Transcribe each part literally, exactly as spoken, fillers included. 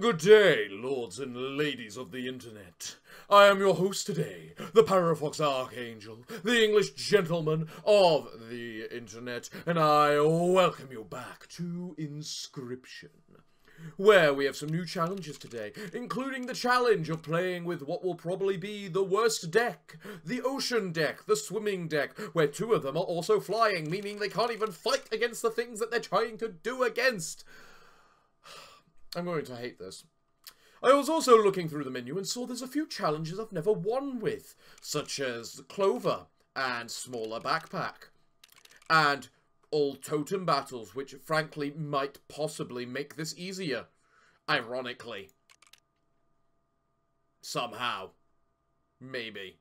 Good day, lords and ladies of the internet. I am your host today, the Parafox Archangel, the English gentleman of the internet, and I welcome you back to Inscription, where we have some new challenges today, including the challenge of playing with what will probably be the worst deck, the ocean deck, the swimming deck, where two of them are also flying, meaning they can't even fight against the things that they're trying to do against. I'm going to hate this. I was also looking through the menu and saw there's a few challenges I've never won with, such as Clover and Smaller Backpack, and all totem battles, which frankly might possibly make this easier. Ironically. Somehow. Maybe.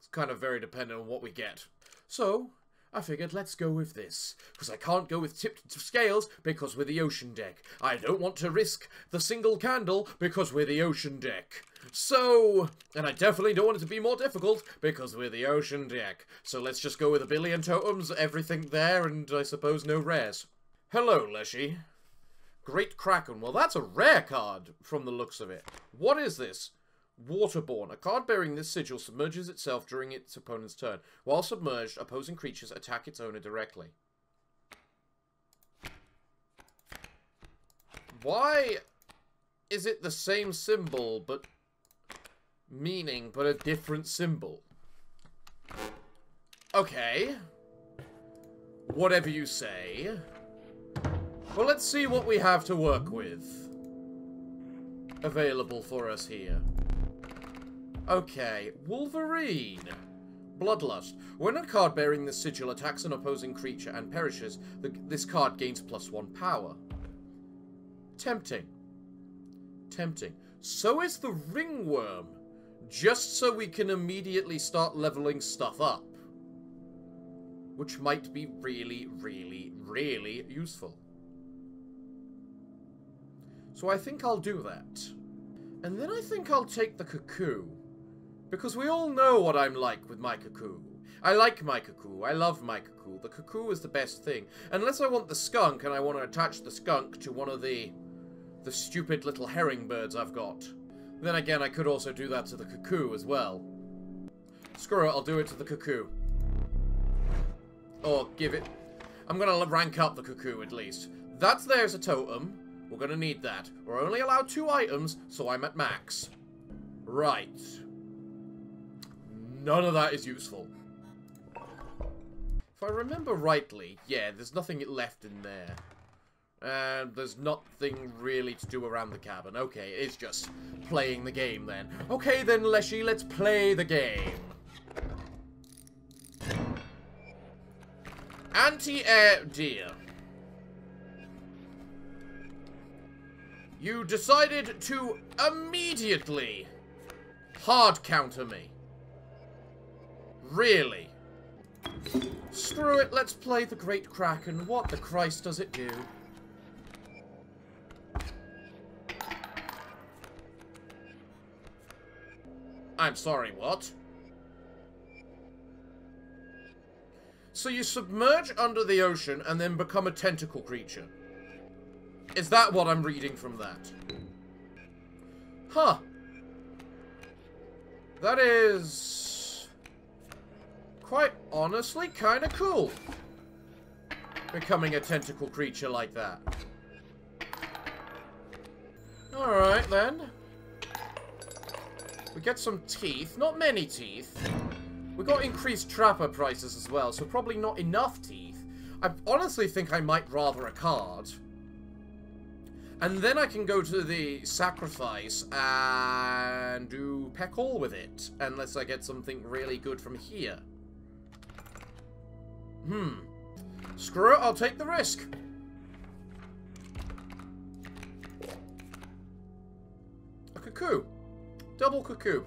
It's kind of very dependent on what we get. So, I figured let's go with this, because I can't go with tipped scales because we're the ocean deck. I don't want to risk the single candle because we're the ocean deck. So, and I definitely don't want it to be more difficult because we're the ocean deck. So let's just go with a billion totems, everything there, and I suppose no rares. Hello, Leshy. Great Kraken. Well, that's a rare card from the looks of it. What is this? Waterborne. A card bearing this sigil submerges itself during its opponent's turn. While submerged, opposing creatures attack its owner directly. Why is it the same symbol, but meaning, but a different symbol? Okay. Whatever you say. Well, let's see what we have to work with. Available for us here. Okay, Wolverine. Bloodlust. When a card bearing this sigil attacks an opposing creature and perishes, the, this card gains plus one power. Tempting. Tempting. So is the Ringworm, just so we can immediately start leveling stuff up. Which might be really, really, really useful. So I think I'll do that. And then I think I'll take the Cuckoo. Because we all know what I'm like with my Cuckoo. I like my Cuckoo. I love my Cuckoo. The Cuckoo is the best thing. Unless I want the Skunk and I want to attach the Skunk to one of the the stupid little herring birds I've got. Then again, I could also do that to the Cuckoo as well. Screw it, I'll do it to the Cuckoo. Or give it... I'm going to rank up the Cuckoo at least. That's there as a totem. We're going to need that. We're only allowed two items, so I'm at max. Right. None of that is useful. If I remember rightly, yeah, there's nothing left in there. And there's nothing really to do around the cabin. Okay, it's just playing the game then. Okay then, Leshy, let's play the game. Anti-air deer. You decided to immediately hard counter me. Really? Screw it, let's play the Great Kraken. What the Christ does it do? I'm sorry, what? So you submerge under the ocean and then become a tentacle creature. Is that what I'm reading from that? Huh. That is... quite honestly, kinda cool. Becoming a tentacle creature like that. Alright then. We get some teeth. Not many teeth. We got increased trapper prices as well, so probably not enough teeth. I honestly think I might rather a card. And then I can go to the sacrifice and do peck all with it. Unless I get something really good from here. Hmm. Screw it, I'll take the risk. A Cuckoo. Double Cuckoo.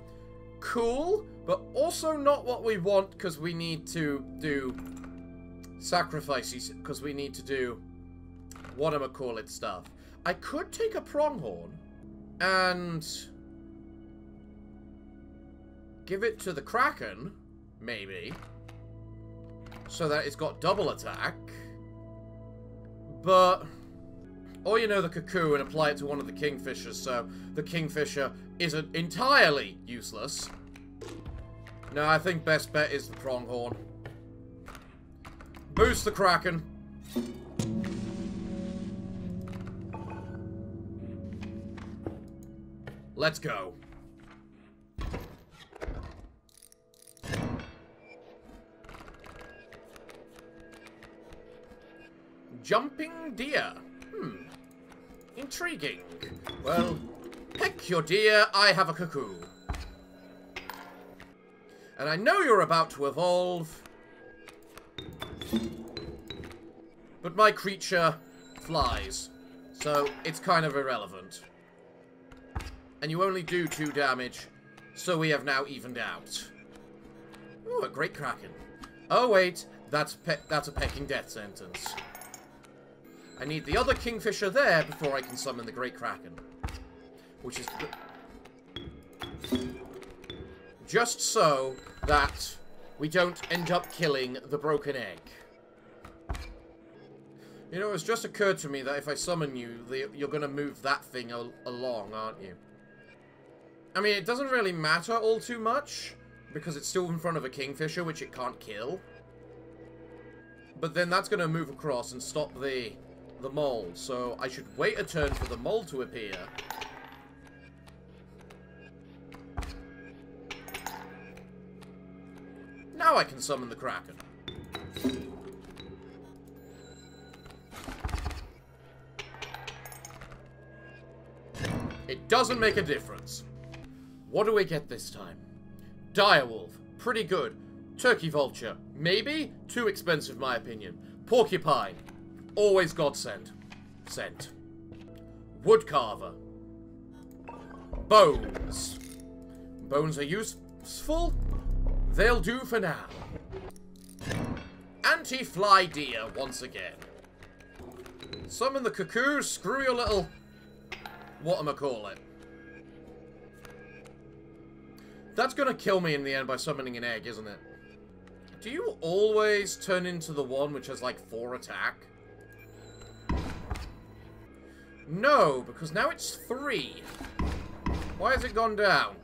Cool, but also not what we want because we need to do sacrifices. Because we need to do whatchamacallit stuff. I could take a Pronghorn and give it to the Kraken, maybe, so that it's got double attack, but or you know the Cuckoo and apply it to one of the Kingfishers, so the Kingfisher isn't entirely useless. No, I think best bet is the Pronghorn. Boost the Kraken. Let's go. Jumping deer. Hmm. Intriguing. Well, peck your deer, I have a cuckoo. And I know you're about to evolve, but my creature flies, so it's kind of irrelevant. And you only do two damage, so we have now evened out. Ooh, a great kraken. Oh wait, that's pe that's a pecking death sentence. I need the other Kingfisher there before I can summon the Great Kraken. Which is... just so that we don't end up killing the broken egg. You know, it's just occurred to me that if I summon you, the, you're going to move that thing al along, aren't you? I mean, it doesn't really matter all too much, because it's still in front of a Kingfisher, which it can't kill. But then that's going to move across and stop the... the mole, so I should wait a turn for the mole to appear. Now I can summon the Kraken. It doesn't make a difference. What do we get this time? Direwolf, pretty good. Turkey vulture, maybe? Too expensive, my opinion. Porcupine. Always godsend. Sent. Woodcarver. Bones. Bones are useful. They'll do for now. Anti-fly deer once again. Summon the cuckoo. Screw your little... what am I calling? That's gonna kill me in the end by summoning an egg, isn't it? Do you always turn into the one which has like four attack? No, because now it's three. Why has it gone down?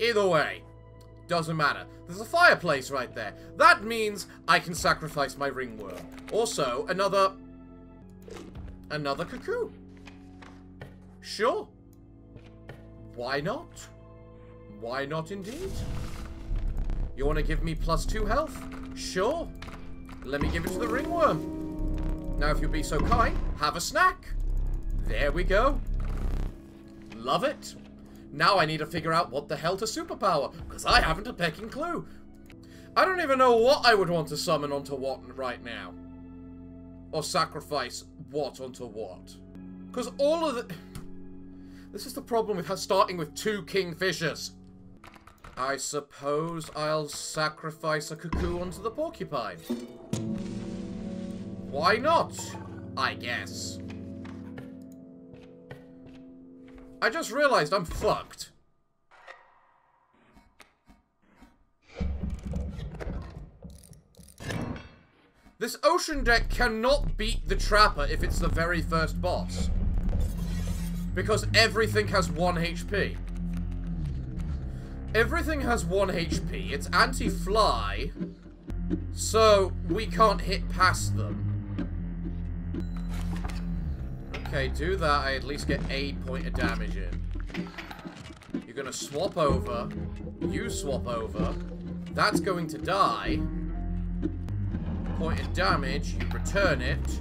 Either way, doesn't matter. There's a fireplace right there. That means I can sacrifice my ringworm. Also, another... another cuckoo. Sure. Why not? Why not indeed? You want to give me plus two health? Sure. Let me give it to the ringworm. Now, if you'll be so kind, have a snack. There we go. Love it. Now I need to figure out what the hell to superpower, because I haven't a pecking clue. I don't even know what I would want to summon onto what right now. Or sacrifice what onto what. Because all of the... this is the problem with starting with two Kingfishers. I suppose I'll sacrifice a cuckoo onto the porcupine. Why not? I guess. I just realized I'm fucked. This ocean deck cannot beat the trapper if it's the very first boss. Because everything has one H P. Everything has one H P. It's anti-fly, so we can't hit past them. Okay, do that. I at least get a point of damage in. You're gonna swap over. You swap over. That's going to die. Point of damage. You return it.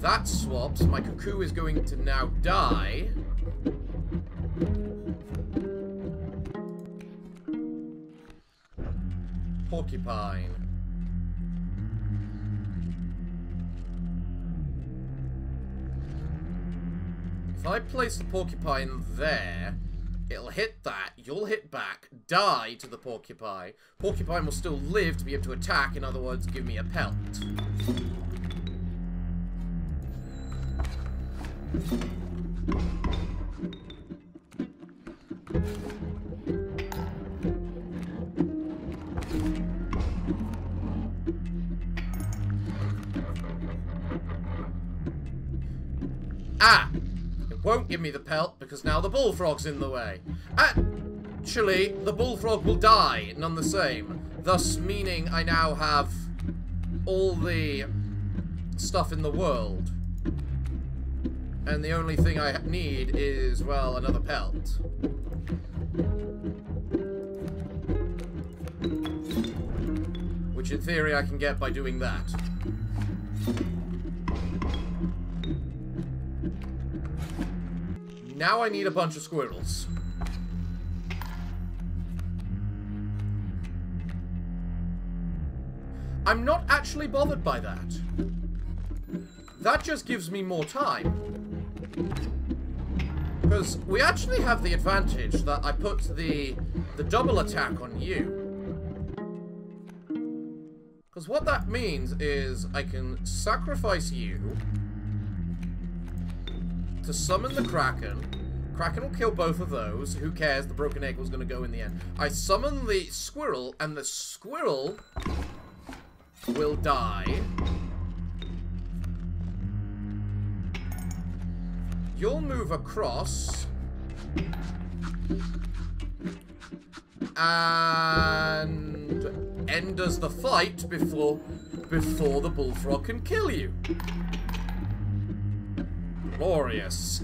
That swaps. My cuckoo is going to now die. Porcupine. If I place the porcupine there, it'll hit that, you'll hit back, die to the porcupine. Porcupine will still live to be able to attack, in other words, give me a pelt. Ah! It won't give me the pelt because now the bullfrog's in the way. Actually, the bullfrog will die, none the same. Thus meaning I now have all the stuff in the world. And the only thing I need is, well, another pelt. Which in theory I can get by doing that. Now I need a bunch of squirrels. I'm not actually bothered by that. That just gives me more time. Because we actually have the advantage that I put the the double attack on you. Because what that means is I can sacrifice you to summon the Kraken. Kraken will kill both of those. Who cares? The broken egg was going to go in the end. I summon the squirrel, and the squirrel will die. You'll move across, and enders the fight before before the bullfrog can kill you. Glorious.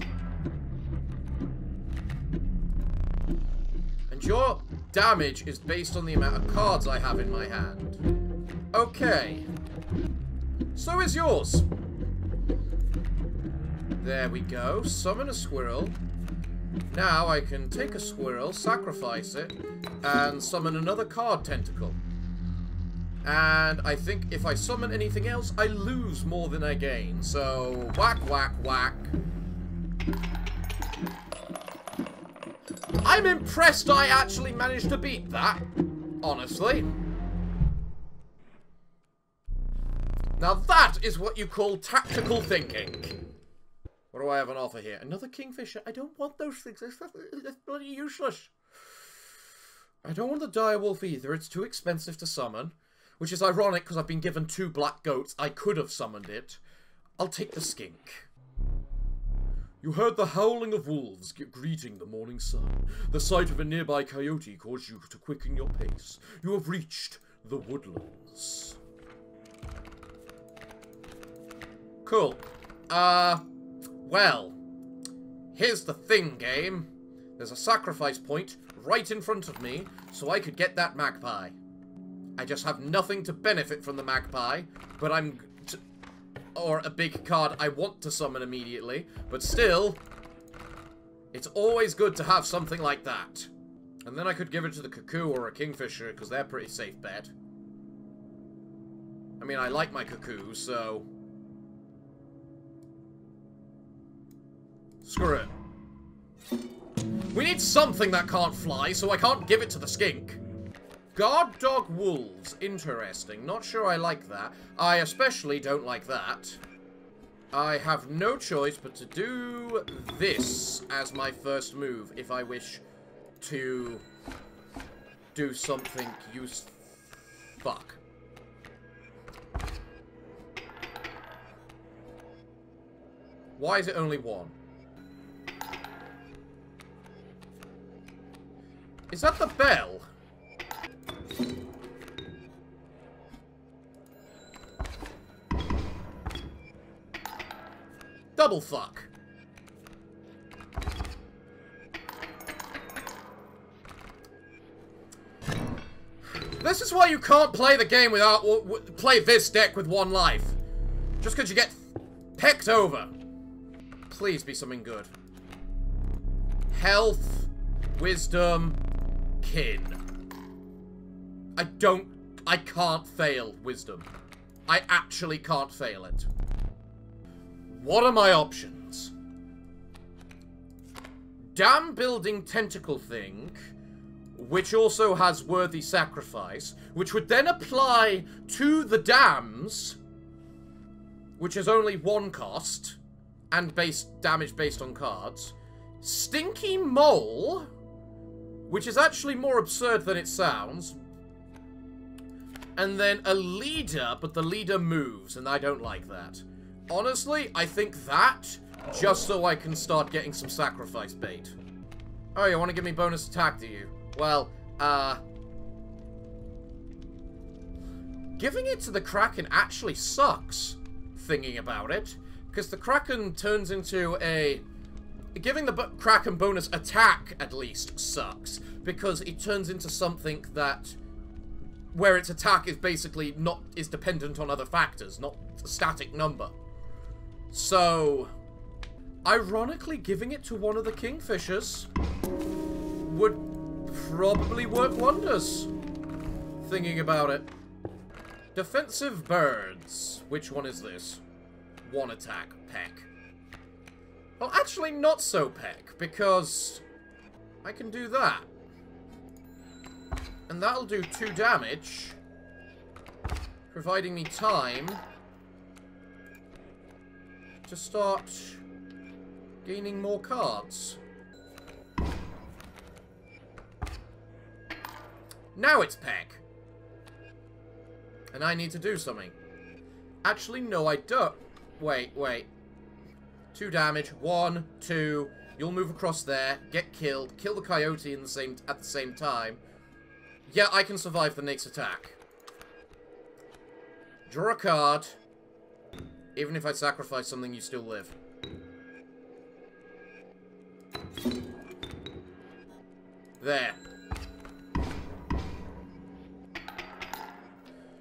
And your damage is based on the amount of cards I have in my hand. Okay. So is yours. There we go. Summon a squirrel. Now I can take a squirrel, sacrifice it, and summon another card tentacle. And I think if I summon anything else, I lose more than I gain. So, whack, whack, whack. I'm impressed I actually managed to beat that, honestly. Now that is what you call tactical thinking. What do I have on offer here? Another Kingfisher. I don't want those things. That's, that's bloody useless. I don't want the dire wolf either. It's too expensive to summon. Which is ironic because I've been given two black goats. I could have summoned it. I'll take the skink. You heard the howling of wolves greeting the morning sun. The sight of a nearby coyote caused you to quicken your pace. You have reached the woodlands. Cool. Uh... Well, here's the thing, game. There's a sacrifice point right in front of me, so I could get that magpie. I just have nothing to benefit from the magpie, but I'm... T or a big card I want to summon immediately, but still, it's always good to have something like that. And then I could give it to the Cuckoo or a Kingfisher, because they're pretty safe bet. I mean, I like my Cuckoo, so... Screw it. We need something that can't fly, so I can't give it to the skink. Guard dog wolves. Interesting. Not sure I like that. I especially don't like that. I have no choice but to do this as my first move if I wish to do something useful. Fuck. Why is it only one? Is that the bell? Double fuck. This is why you can't play the game without... play this deck with one life. Just because you get pecked over. Please be something good. Health. Wisdom. Kin. I don't... I can't fail wisdom. I actually can't fail it. What are my options? Dam building tentacle thing, which also has worthy sacrifice, which would then apply to the dams, which is only one cost, and base damage based on cards. Stinky mole... which is actually more absurd than it sounds. And then a leader, but the leader moves, and I don't like that. honestly, I think that, just so I can start getting some sacrifice bait. Oh, you want to give me bonus attack, do you? Well, uh... giving it to the Kraken actually sucks, thinking about it. Because the Kraken turns into a... Giving the Kraken bonus attack, at least, sucks. Because it turns into something that... Where its attack is basically not... Is dependent on other factors, not a static number. So... Ironically, giving it to one of the Kingfishers would probably work wonders, thinking about it. Defensive birds. Which one is this? One attack. Peck. Well, actually not so peck, because I can do that. And that'll do two damage, providing me time to start... gaining more cards. Now it's Peck. And I need to do something. Actually, no, I don't. Wait, wait. Two damage. One, two. You'll move across there. Get killed. Kill the coyote in the same at the same time. Yeah, I can survive the next attack. Draw a card. Even if I sacrifice something, you still live. There.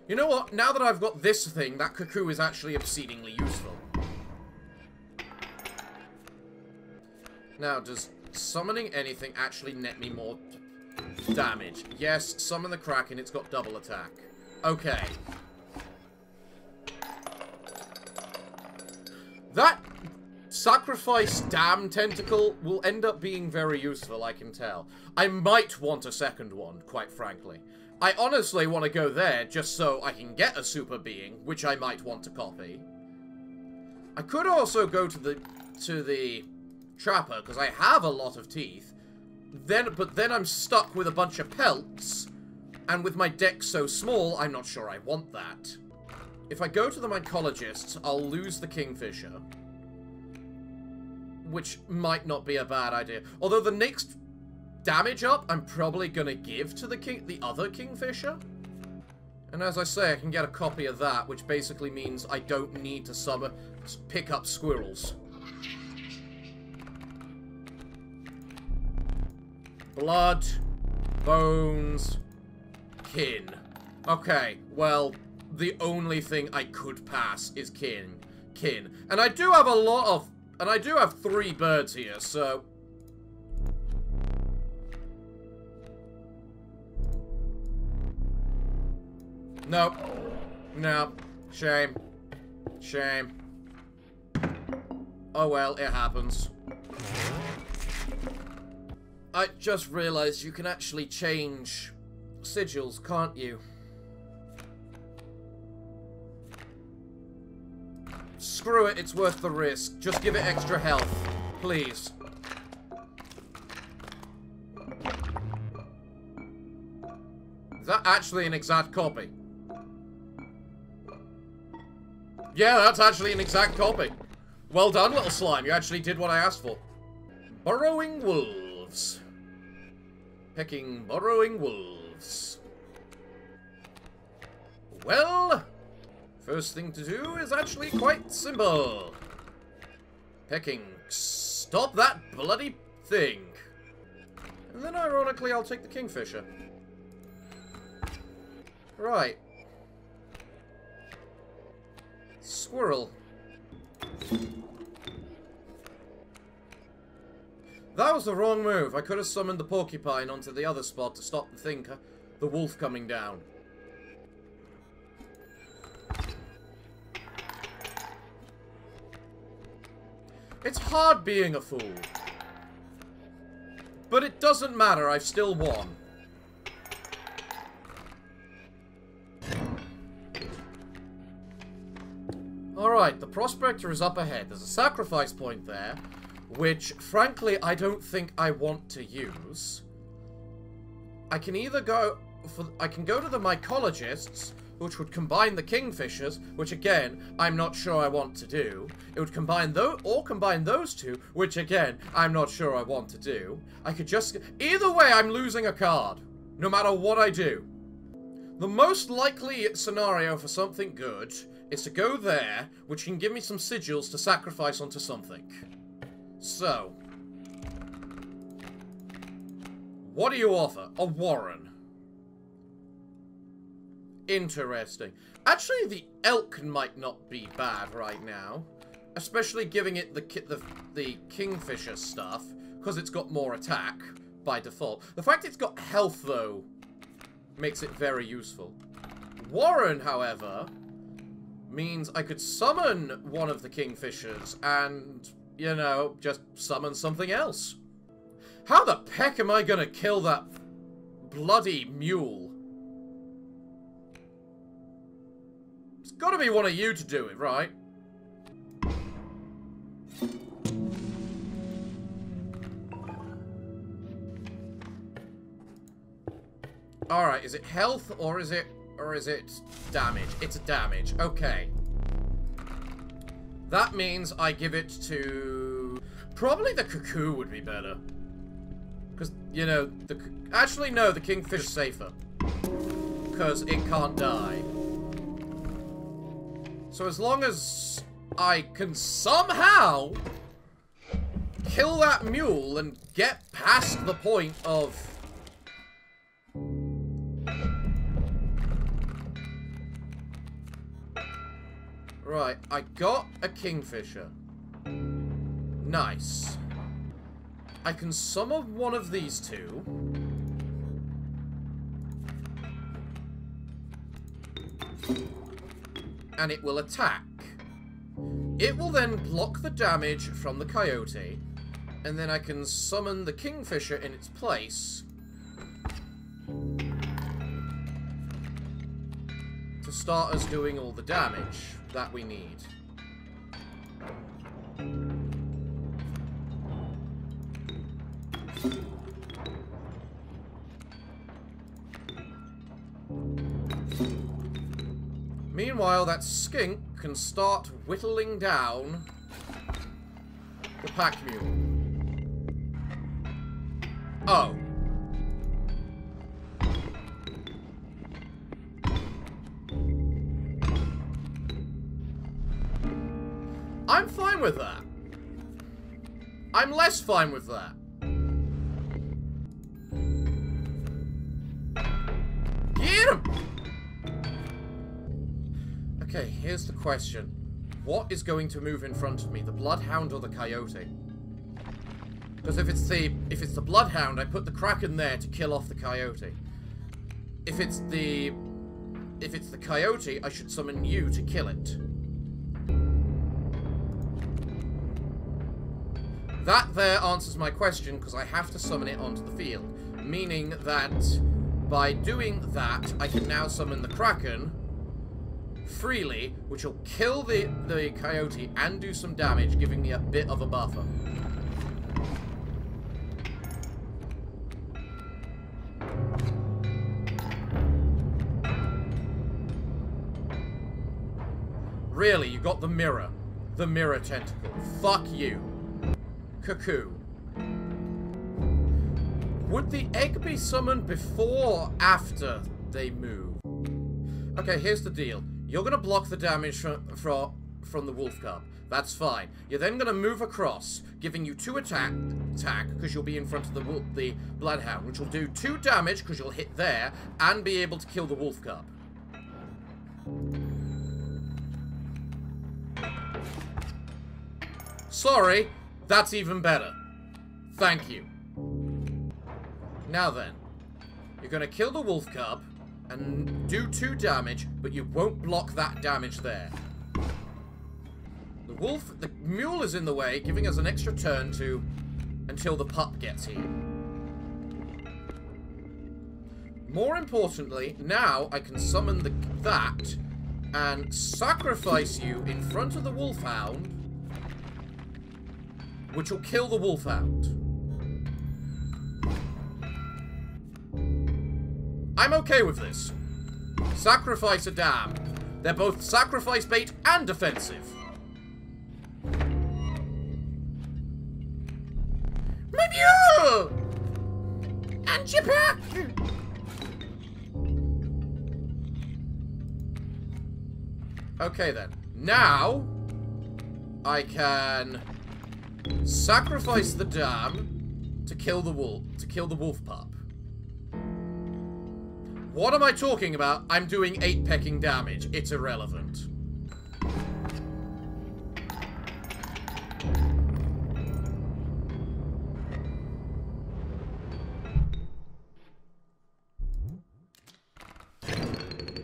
You know what? Now that I've got this thing, that cuckoo is actually exceedingly useful. Now, does summoning anything actually net me more damage? Yes, summon the Kraken. It's got double attack. Okay. That... Sacrifice Dam Tentacle will end up being very useful, I can tell. I might want a second one, quite frankly. I honestly want to go there just so I can get a super being, which I might want to copy. I could also go to the to the trapper, because I have a lot of teeth. Then, but then I'm stuck with a bunch of pelts, and with my deck so small, I'm not sure I want that. If I go to the mycologist, I'll lose the Kingfisher, which might not be a bad idea. Although the next damage up, I'm probably gonna give to the king, the other Kingfisher. And as I say, I can get a copy of that, which basically means I don't need to summon, pick up squirrels. Blood, bones, kin. Okay, well, the only thing I could pass is kin, kin, and I do have a lot of. And I do have three birds here, so... Nope. No. Shame. Shame. Oh well, it happens. I just realized you can actually change sigils, can't you? Screw it, it's worth the risk. Just give it extra health, please. Is that actually an exact copy? Yeah, that's actually an exact copy. Well done, little slime. You actually did what I asked for. Burrowing wolves. Pecking burrowing wolves. Well... First thing to do is actually quite simple. Pecking. Stop that bloody thing. And then ironically I'll take the Kingfisher. Right. Squirrel. That was the wrong move. I could have summoned the porcupine onto the other spot to stop the thing, the wolf coming down. It's hard being a fool. But it doesn't matter, I've still won. Alright, the prospector is up ahead. There's a sacrifice point there, which, frankly, I don't think I want to use. I can either go... for I can go to the mycologist's, which would combine the Kingfishers, which again, I'm not sure I want to do. It would combine those, or combine those two, which again, I'm not sure I want to do. I could just, either way, I'm losing a card, no matter what I do. The most likely scenario for something good is to go there, which can give me some sigils to sacrifice onto something. So, what do you offer? A Warren. Interesting. Actually, the elk might not be bad right now, especially giving it the ki the, the Kingfisher stuff, because it's got more attack by default. The fact it's got health, though, makes it very useful. Warren, however, means I could summon one of the Kingfishers and, you know, just summon something else. How the heck am I gonna kill that bloody mule? Gotta be one of you to do it, right? Alright, is it health or is it or is it damage? It's damage. Okay. That means I give it to probably the Cuckoo would be better. Cause you know, the actually no, the Kingfisher's safer. Cause it can't die. So as long as I can somehow kill that mule and get past the point of... Right, I got a Kingfisher. Nice. I can summon one of these two. And it will attack. It will then block the damage from the Coyote, and then I can summon the Kingfisher in its place to start us doing all the damage that we need. Meanwhile, that skink can start whittling down the pack mule. Oh. I'm fine with that. I'm less fine with that. Okay, here's the question. What is going to move in front of me, the Bloodhound or the Coyote? Because if it's the if it's the Bloodhound, I put the Kraken there to kill off the Coyote. If it's the if it's the Coyote, I should summon you to kill it. That there answers my question, because I have to summon it onto the field, meaning that by doing that, I can now summon the Kraken freely, which will kill the, the Coyote and do some damage, giving me a bit of a buffer. Really, you got the mirror. The mirror tentacle. Fuck you. Cuckoo. Would the egg be summoned before or after they move? Okay, here's the deal. You're going to block the damage from, from, from the wolf cub. That's fine. You're then going to move across, giving you two attack, attack, because you'll be in front of the, wolf, the bloodhound, which will do two damage, because you'll hit there, and be able to kill the wolf cub. Sorry, that's even better. Thank you. Now then, you're going to kill the wolf cub, and do two damage, but you won't block that damage there. The wolf, the mule is in the way, giving us an extra turn to, until the pup gets here. More importantly, now I can summon the, that, and sacrifice you in front of the wolfhound, which will kill the wolfhound. I'm okay with this. Sacrifice a dam. They're both sacrifice bait and defensive. My mule! And your pack! Okay then. Now, I can sacrifice the dam to kill the wolf, to kill the wolf pup. What am I talking about? I'm doing eight pecking damage. It's irrelevant.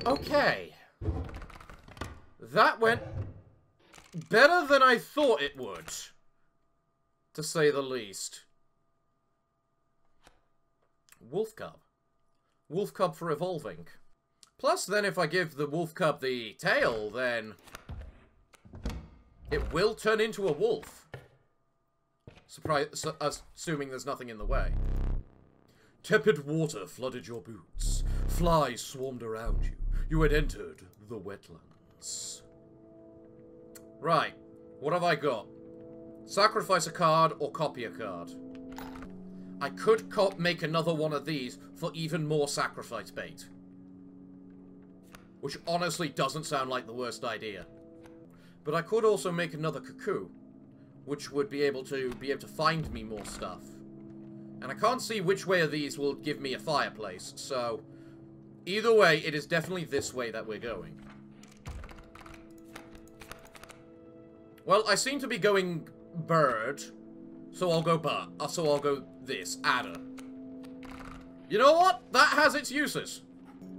Okay. That went better than I thought it would, to say the least. Wolf cub. Wolf cub for evolving. Plus, then if I give the wolf cub the tail, then it will turn into a wolf. Surprise, assuming there's nothing in the way. Tepid water flooded your boots. Flies swarmed around you. You had entered the wetlands. Right. What have I got? Sacrifice a card or copy a card. I could cop make another one of these for even more sacrifice bait. Which honestly doesn't sound like the worst idea. But I could also make another Cuckoo, which would be able to be able to find me more stuff. And I can't see which way of these will give me a fireplace, so either way, it is definitely this way that we're going. Well, I seem to be going bird. So I'll go but. So I'll go this. Adder. You know what? That has its uses.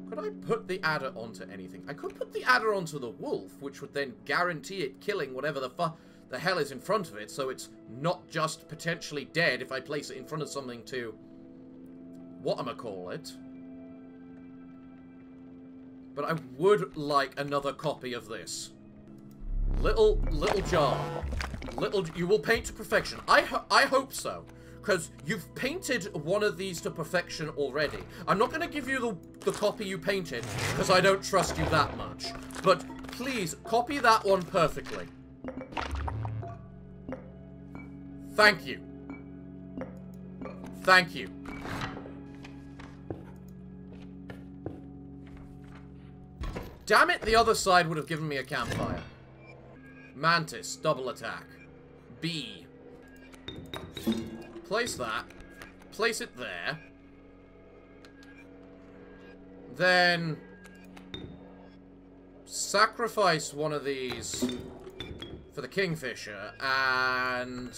Could I put the adder onto anything? I could put the adder onto the wolf, which would then guarantee it killing whatever the fu the hell is in front of it, so it's not just potentially dead if I place it in front of something to... what am I call it? But I would like another copy of this. Little, little jar. Little, you will paint to perfection. I, ho I hope so, because you've painted one of these to perfection already. I'm not going to give you the, the copy you painted, because I don't trust you that much. But please, copy that one perfectly. Thank you. Thank you. Damn it, the other side would have given me a campfire. Mantis, double attack. B. Place that. Place it there. Then sacrifice one of these for the Kingfisher, and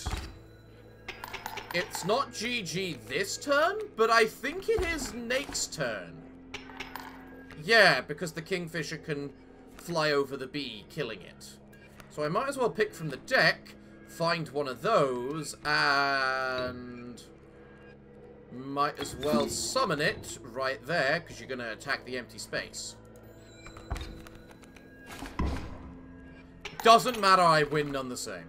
it's not G G this turn, but I think it is next turn. Yeah, because the Kingfisher can fly over the bee, killing it. So I might as well pick from the deck, find one of those, and might as well summon it right there, because you're going to attack the empty space. Doesn't matter, I win none the same.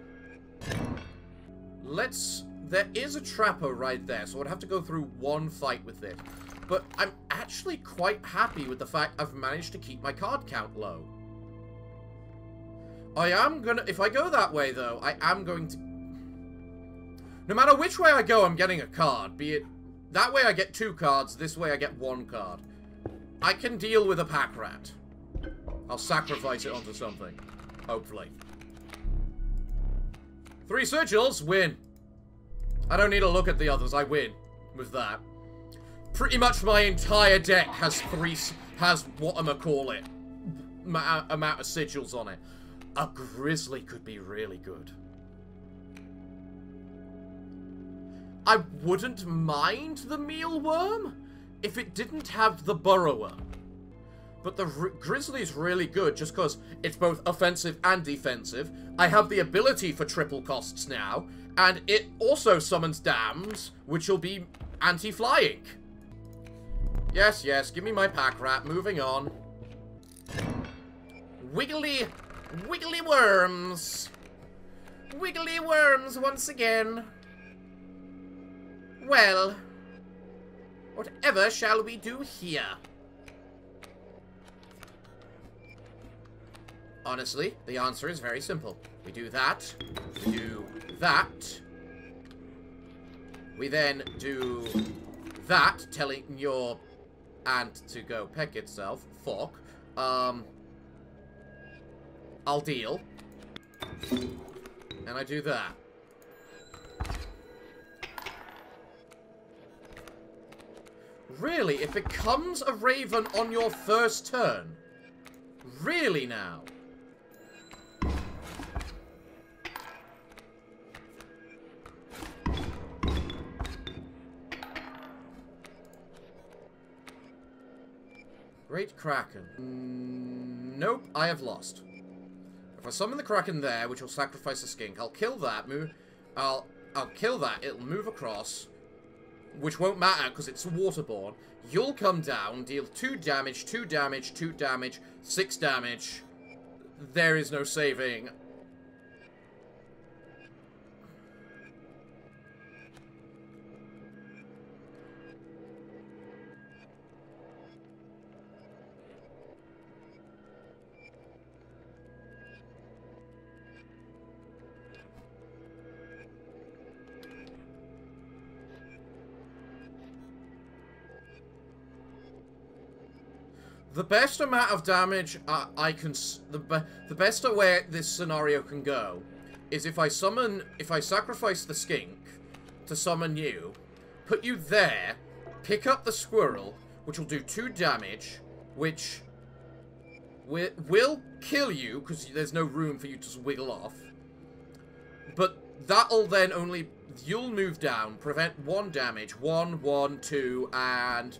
Let's... there is a trapper right there, so I'd have to go through one fight with it. But I'm actually quite happy with the fact I've managed to keep my card count low. I am gonna... if I go that way, though, I am going to... no matter which way I go, I'm getting a card. Be it... that way I get two cards. This way I get one card. I can deal with a pack rat. I'll sacrifice it onto something. Hopefully. Three sigils. Win. I don't need to look at the others. I win with that. Pretty much my entire deck has three... has what'amacallit. Amount of sigils on it. A grizzly could be really good. I wouldn't mind the mealworm if it didn't have the burrower. But the grizzly is really good just because it's both offensive and defensive. I have the ability for triple costs now. And it also summons dams, which will be anti-flying. Yes, yes, give me my pack rat. Moving on. Wiggly... wiggly worms. Wiggly worms once again. Well, whatever shall we do here? Honestly, the answer is very simple. We do that. We do that. We then do that, telling your ant to go peck itself. Fuck. Um, I'll deal. And I do that. Really? If it becomes a raven on your first turn? Really now? Great Kraken. Nope, I have lost. If I summon the Kraken there, which will sacrifice a skink, I'll kill that, move... I'll... I'll kill that, it'll move across... which won't matter, because it's waterborne. You'll come down, deal two damage, two damage, two damage, six damage. There is no saving. The best amount of damage I, I can, the be, the best way this scenario can go, is if I summon, if I sacrifice the skink to summon you, put you there, pick up the squirrel, which will do two damage, which will, will kill you because there's no room for you to wiggle off. But that'll then only, you'll move down, prevent one damage, one, one, two, and.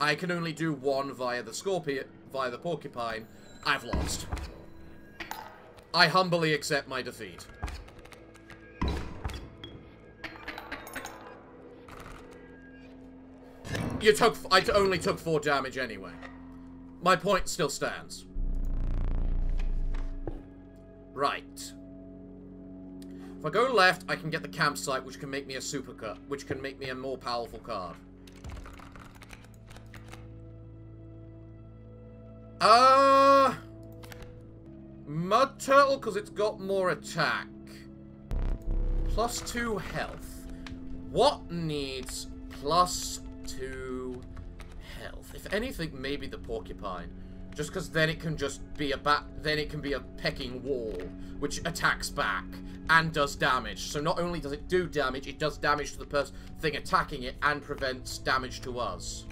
I can only do one via the scorpion, via the porcupine. I've lost. I humbly accept my defeat. You took, I only took four damage anyway. My point still stands. Right. If I go left, I can get the campsite, which can make me a supercut, which can make me a more powerful card. Uh, Mud turtle, because it's got more attack. Plus two health. What needs plus two health? If anything, maybe the porcupine. Just because then it can just be a bat. Then it can be a pecking wall, which attacks back and does damage. So not only does it do damage, it does damage to the person thing attacking it and prevents damage to us.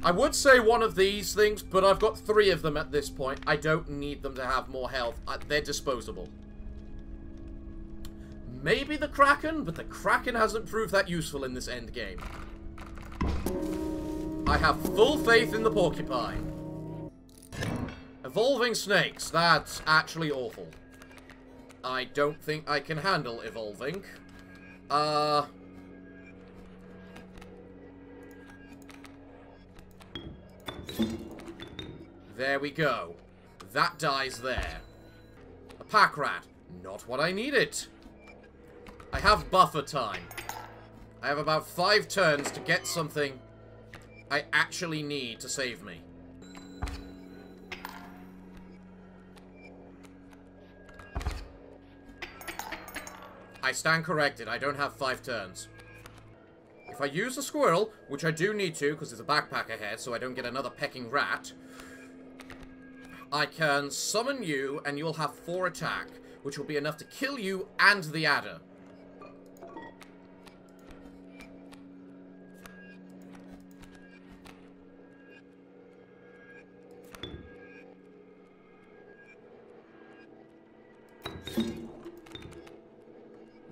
I would say one of these things, but I've got three of them at this point. I don't need them to have more health. I, they're disposable. Maybe the Kraken, but the Kraken hasn't proved that useful in this endgame. I have full faith in the porcupine. Evolving snakes. That's actually awful. I don't think I can handle evolving. Uh... There we go. That dies there. A pack rat. Not what I needed. I have buffer time. I have about five turns to get something I actually need to save me. I stand corrected. I don't have five turns. If I use a squirrel, which I do need to, because there's a backpack ahead, so I don't get another pecking rat, I can summon you, and you'll have four attack, which will be enough to kill you and the adder.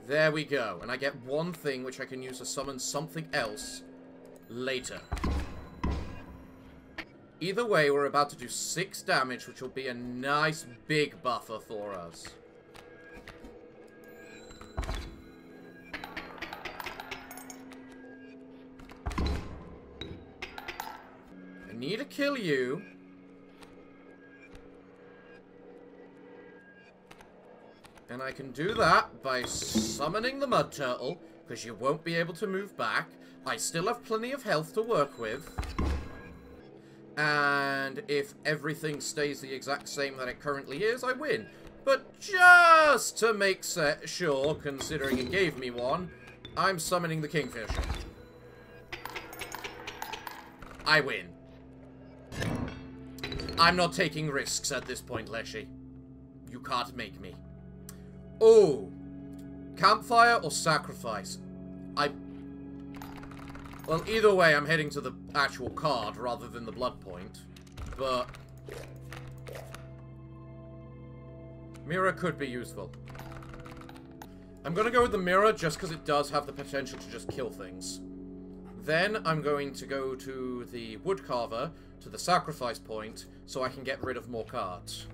There we go. And I get one thing which I can use to summon something else later. Either way, we're about to do six damage, which will be a nice big buffer for us. I need to kill you. And I can do that by summoning the mud turtle, because you won't be able to move back. I still have plenty of health to work with. And if everything stays the exact same that it currently is, I win. But just to make sure, considering it gave me one, I'm summoning the Kingfisher. I win. I'm not taking risks at this point, Leshy. You can't make me. Oh, campfire or sacrifice? I... Well, either way, I'm heading to the actual card rather than the blood point. But... mirror could be useful. I'm going to go with the mirror just because it does have the potential to just kill things. Then I'm going to go to the Woodcarver, to the sacrifice point, so I can get rid of more cards.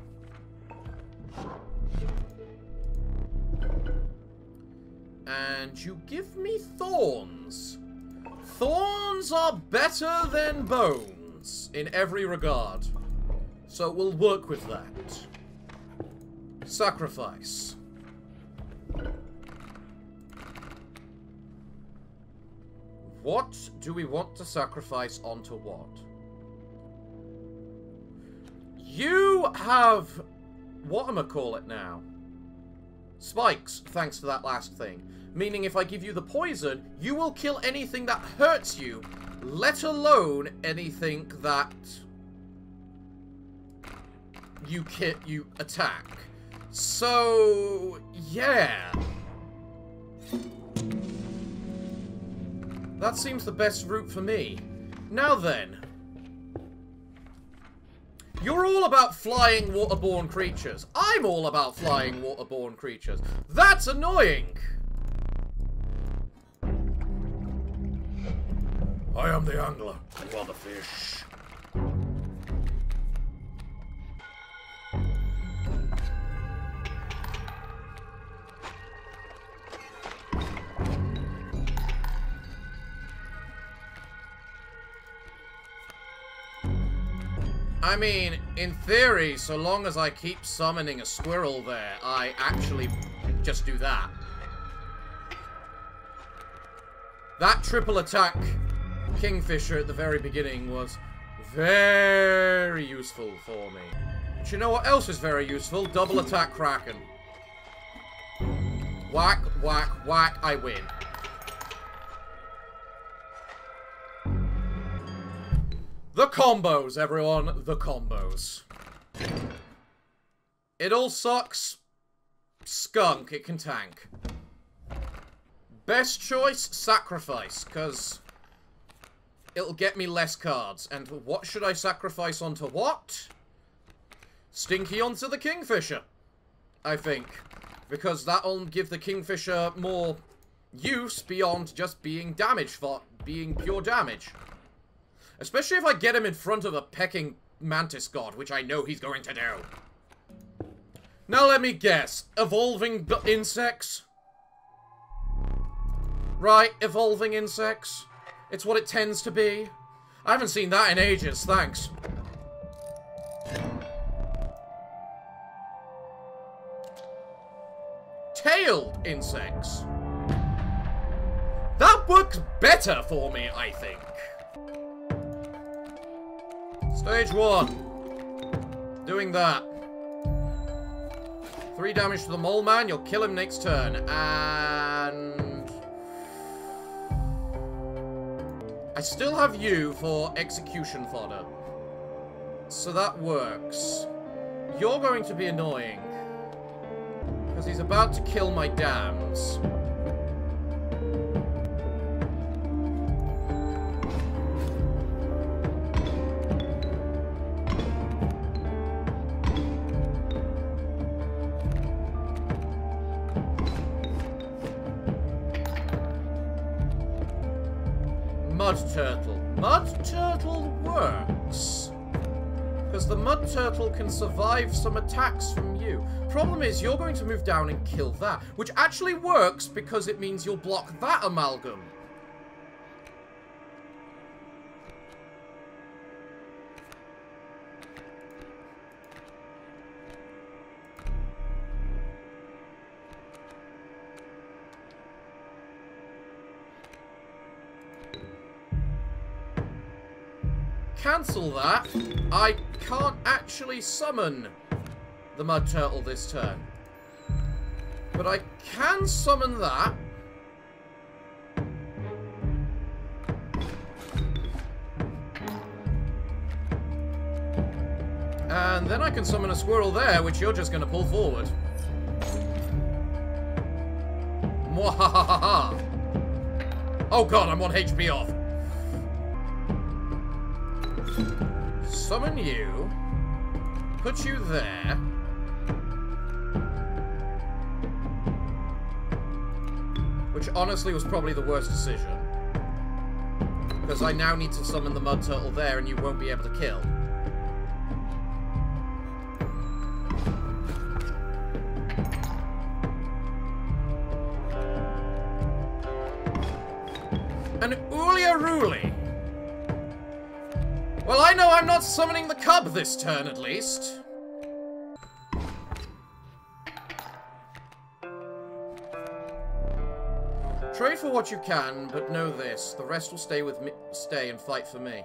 And you give me thorns. Thorns are better than bones in every regard. So we'll work with that. Sacrifice. What do we want to sacrifice onto what? You have... what am I call it now? Spikes, thanks to that last thing. Meaning if I give you the poison, you will kill anything that hurts you, let alone anything that you ki- you attack. So, yeah. That seems the best route for me. Now then. You're all about flying waterborne creatures. I'm all about flying waterborne creatures. That's annoying! I am the angler. You are the fish. I mean, in theory, so long as I keep summoning a squirrel there, I actually just do that. That triple attack Kingfisher at the very beginning was very useful for me. But you know what else is very useful? Double attack Kraken. Whack, whack, whack, I win. The combos, everyone. The combos. It all sucks. Skunk, it can tank. Best choice, sacrifice, because it'll get me less cards. And what should I sacrifice onto what? Stinky onto the Kingfisher, I think. Because that'll give the Kingfisher more use beyond just being damage for being pure damage. Especially if I get him in front of a pecking mantis god, which I know he's going to do. Now let me guess. Evolving insects? Right, evolving insects. It's what it tends to be. I haven't seen that in ages, thanks. Tailed insects. That works better for me, I think. Stage one. Doing that. Three damage to the mole man. You'll kill him next turn. And... I still have you for execution fodder. So that works. You're going to be annoying. Because he's about to kill my dams. Mud turtle. Mud turtle works. Because the mud turtle can survive some attacks from you. Problem is, you're going to move down and kill that. Which actually works because it means you'll block that amalgam. cancel that, I can't actually summon the mud turtle this turn. But I can summon that. And then I can summon a squirrel there, which you're just going to pull forward. Mwahahaha! Oh god, I'm one H P off. Summon you. Put you there. Which honestly was probably the worst decision. Because I now need to summon the mud turtle there and you won't be able to kill. An Oolia Rooly. Well, I know I'm not summoning the cub this turn, at least. Trade for what you can, but know this. The rest will stay with me, stay and fight for me.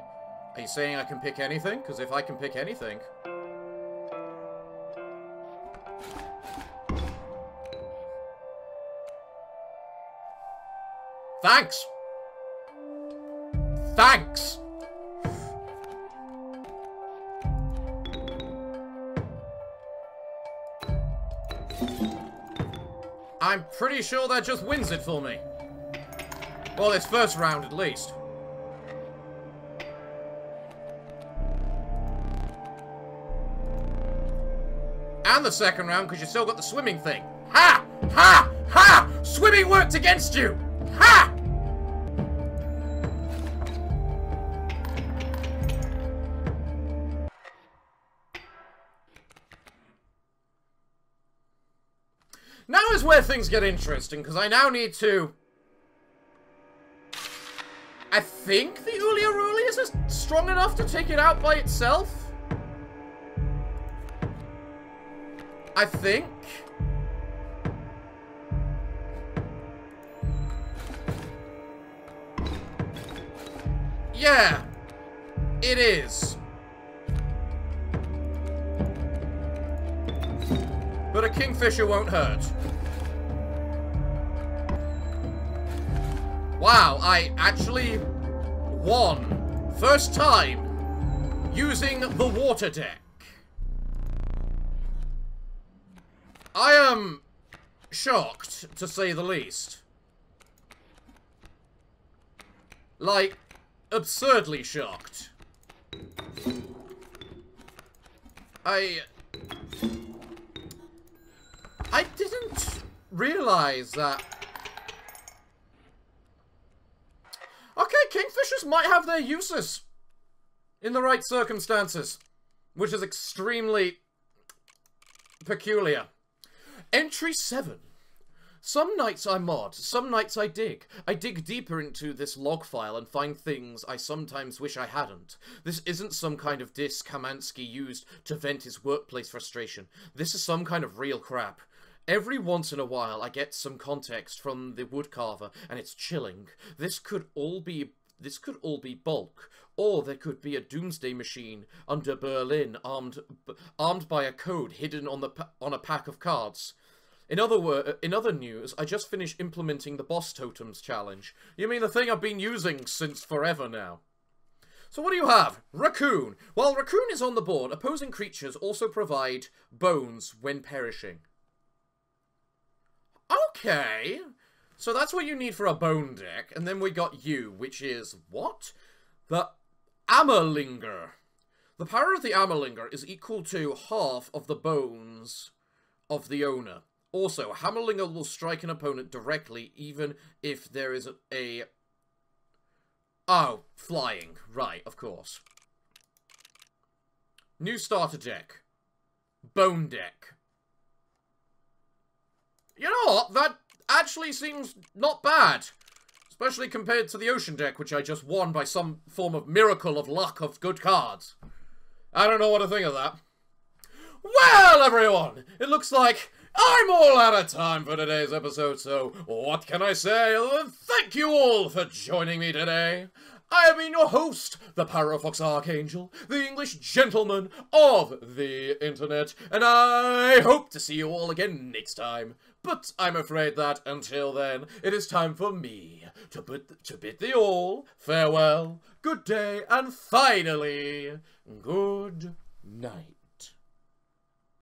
Are you saying I can pick anything? Because if I can pick anything... Thanks! Thanks! I'm pretty sure that just wins it for me. Well, this first round at least. And the second round, because you still got the swimming thing. Ha! Ha! Ha! Swimming worked against you! Ha! Now is where things get interesting, because I now need to... I think the Oolia Rooly is strong enough to take it out by itself. I think. Yeah, it is. But a Kingfisher won't hurt. Wow, I actually won. First time using the water deck. I am shocked, to say the least. Like, absurdly shocked. I... I didn't realize that. Okay, Kingfishers might have their uses in the right circumstances, which is extremely peculiar. Entry seven. Some nights I mod, some nights I dig. I dig deeper into this log file and find things I sometimes wish I hadn't. This isn't some kind of diss Kamansky used to vent his workplace frustration. This is some kind of real crap. Every once in a while, I get some context from the woodcarver, and it's chilling. This could all be this could all be bulk, or there could be a doomsday machine under Berlin, armed armed by a code hidden on the on a pack of cards. In other word, in other news, I just finished implementing the boss totems challenge. You mean the thing I've been using since forever now? So what do you have? Raccoon. While Raccoon is on the board, opposing creatures also provide bones when perishing. Okay, so that's what you need for a bone deck, and then we got you, which is what? The Ammerlinger. The power of the Ammerlinger is equal to half of the bones of the owner. Also, Hammerlinger will strike an opponent directly, even if there is a... a... Oh, flying. Right, of course. New starter deck. Bone deck. You know what? That actually seems not bad. Especially compared to the ocean deck, which I just won by some form of miracle of luck of good cards. I don't know what to think of that. Well, everyone! It looks like... I'm all out of time for today's episode, so what can I say? Thank you all for joining me today. I am your host, the Parafox Archangel, the English gentleman of the internet, and I hope to see you all again next time. But I'm afraid that, until then, it is time for me to bid, to bid thee all farewell, good day, and finally, good night.